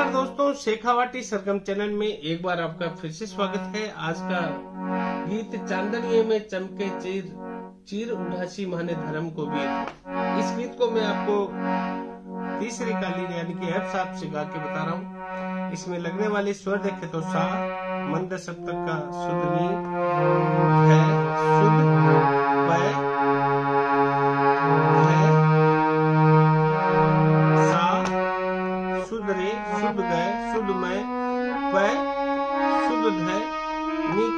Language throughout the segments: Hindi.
नमस्कार दोस्तों, शेखावाटी सरगम चैनल में एक बार आपका फिर से स्वागत है। आज का गीत चाँदलिये में चमके चीर, चीर उदासी माने धर्म को बीर। इस गीत को मैं आपको तीसरी कालीन यानी कि एफ साथ से गा के बता रहा हूँ। इसमें लगने वाले स्वर देखे तो सा मंद सप्तक का शुद्ध नी है, शुद्ध नी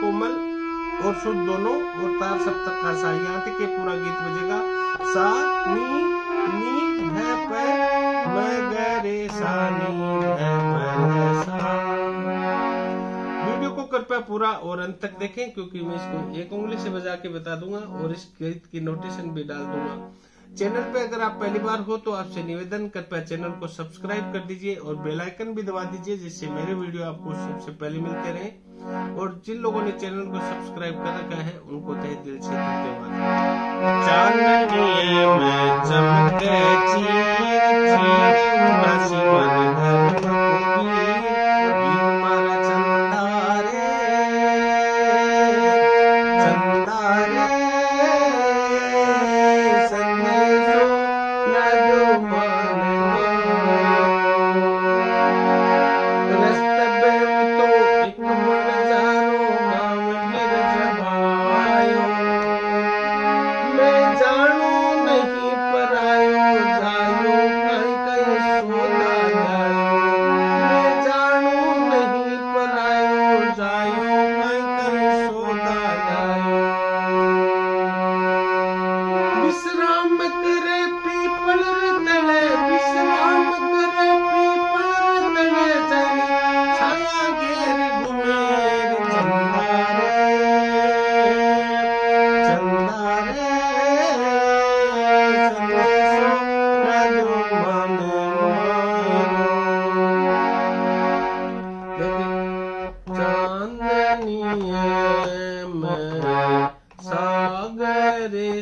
कोमल और शुद्ध दोनों और तार सप्तक का सा। यहाँ तक के पूरा गीत बजेगा सा नी ध प म ग रे सा नी ध प ध सा। वीडियो को कृपया पूरा और अंत तक देखें, क्योंकि मैं इसको एक उंगली से बजा के बता दूंगा और इस गीत की नोटेशन भी डाल दूंगा। चैनल पे अगर आप पहली बार हो तो आपसे निवेदन, कृपया चैनल को सब्सक्राइब कर दीजिए और बेल आइकन भी दबा दीजिए, जिससे मेरे वीडियो आपको सबसे पहले मिलते रहे। और जिन लोगों ने चैनल को सब्सक्राइब कर रखा है उनको तहे दिल से धन्यवाद। चाँदलिये में चमके सागरे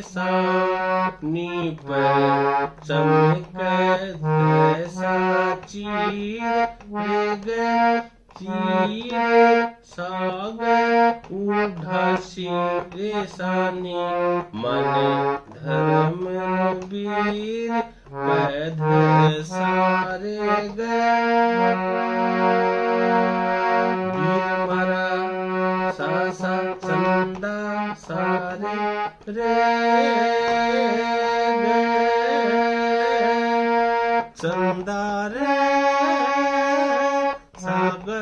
सा नी पर चमके जैसा चीर सागर उदासी रेसानी मन धर्म बीर वैध सारे गीर मरा सा सा चंदा सारे रे चंदा रे चंदा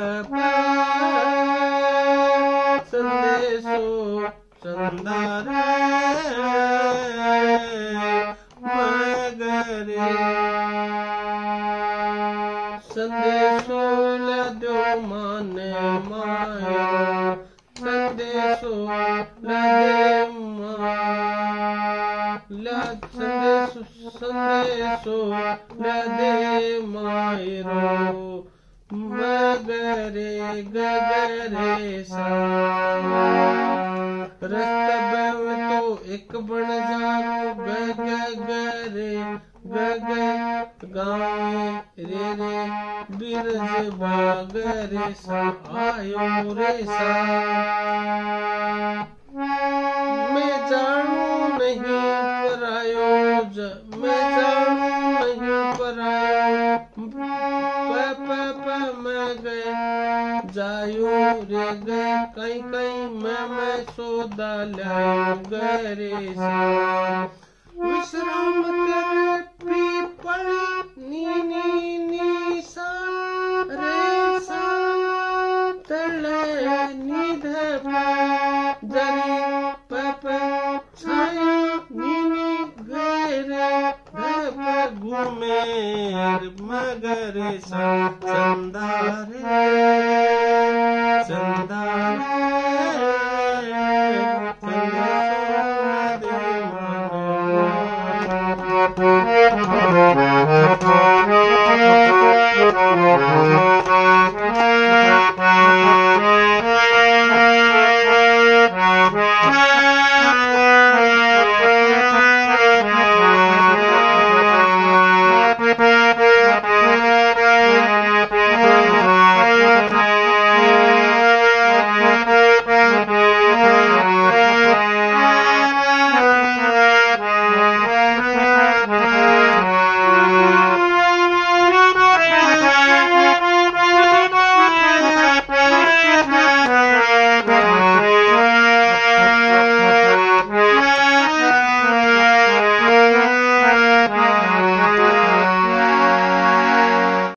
रे मगरे संदेशो लदो माने माया संदेशो लदे माया संदेशो लदे मायरो मगरे गगरे सा। रस्ता बव तो एक बन जाओ गगरे गग गाय रे रे बिरज बागरे सा आयो रे सा। मैं जानू नहीं परायो मैं जानू नहीं परायो जायो रे गए कहीं कहीं मैं सौदा लायो गरे सा। विश्राम करे पीपल नी नी नी सा रे सा तले निध पा जरे पपा छाया नी नी गरे धप घुमेर मगरे सा। चंदा रे चंदा चंदा।